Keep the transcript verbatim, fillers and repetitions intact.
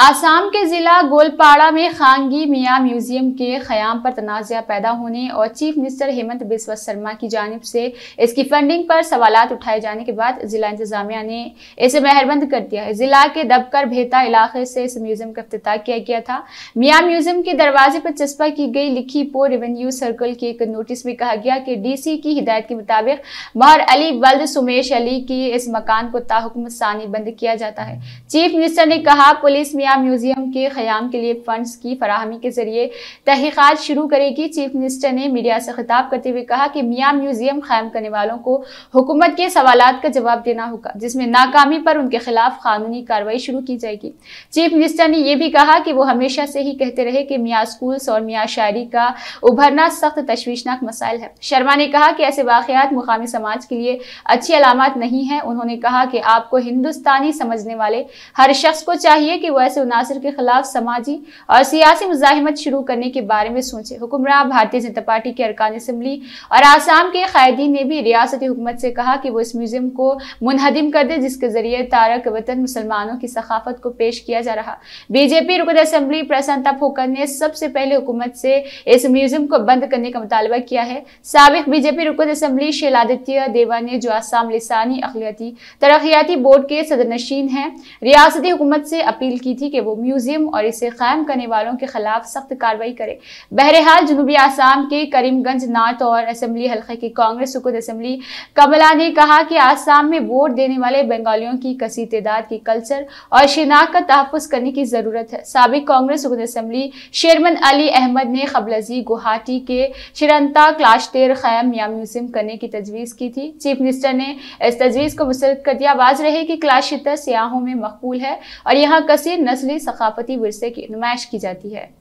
आसाम के ज़िला गोलपाड़ा में खांगी मियाँ म्यूजियम के ख़याम पर तनाज़ा पैदा होने और चीफ मिनिस्टर हेमंत बिस्व शर्मा की जानिब से इसकी फंडिंग पर सवालात उठाए जाने के बाद ज़िला इंतज़ामिया ने इसे मेहरबंद कर दिया है। ज़िला के दबकर भेता इलाके से इस म्यूज़ियम का इफ्तिताह किया गया था। मियाँ म्यूज़ियम के दरवाजे पर चस्पा की गई लिखी पो रेवेन्यू सर्कल के एक नोटिस में कहा गया कि डी सी की हिदायत के मुताबिक मोहर अली बल्द सुमेश अली की इस मकान को ताहुकम सानी बंद किया जाता है। चीफ मिनिस्टर ने कहा पुलिस मियाँ म्यूजियम के खयाम के लिए फंड्स की फराहमी के जरिए तहकीकात शुरू करेगी। चीफ मिनिस्टर ने मीडिया से खिताब करते हुए कहा कि मियाँ म्यूजियम कायम करने वालों को हुकूमत के सवालात का जवाब देना होगा, जिसमें नाकामी पर उनके खिलाफ कानूनी कार्रवाई शुरू की जाएगी। चीफ मिनिस्टर ने यह भी कहा कि वो हमेशा से ही कहते रहे कि मियाँ स्कूल्स और मियाँ शायरी का उभरना सख्त तशवीशनाक मसाइल है। शर्मा ने कहा कि ऐसे वाक़यात मुकामी समाज के लिए अच्छी अलामत नहीं है। उन्होंने कहा कि आपको हिंदुस्तानी समझने वाले हर शख्स को चाहिए कि वह ऐसे उनासर के खिलाफ समाजी और सियासी मुजाहिमत शुरू करने के बारे में सोचे। हुक्मरां भारतीय जनता पार्टी के अरकान असम्बली और आसाम के कायदीन ने भी रियासती हुकूमत से कहा कि वो इस म्यूजियम को मुनहदिम कर दे, जिसके जरिए तारक वतन मुसलमानों की सखाफत को पेश किया जा रहा। बीजेपी रुकन असम्बली प्रसन्नता फोकर ने सबसे पहले हुकूमत से इस म्यूजियम को बंद करने का मुतालबा किया है। साबिक बीजेपी रुकन असम्बली शीलादित्य देवा ने, जो आसाम लिसानी अखिलती तरक्याती बोर्ड के सदरनशीन हैं, रियासती हुकूमत से अपील की थी कि वो म्यूजियम और इसे कायम करने वालों के खिलाफ सख्त कार्रवाई करे। बहरहाल जनूबी आसाम के करीमगंज नॉर्थ और असम्बली हल्के की कांग्रेस रुकन असम्बली कमला ने कहा कि आसाम में वोट देने वाले बंगालियों की कसी तादाद की कल्चर और शिनाख्त का तहफ़्फ़ुज़ करने की ज़रूरत है। साबिक कांग्रेस रुकन असम्बली शेरमन अली अहमद ने कबलजी गुवाहाटी के शिरंता क्लाश्तेर ख़याम मियाँ म्यूजियम करने की तजवीज़ की थी। चीफ मिनिस्टर ने इस तजवीज़ को मुस्तरद कर दिया। वाज रहे कि क्लाश्तेर सियाहों में मकबूल है और यहाँ कसीर नस्ली सकाफती विरसे की नुमाइश की जाती है।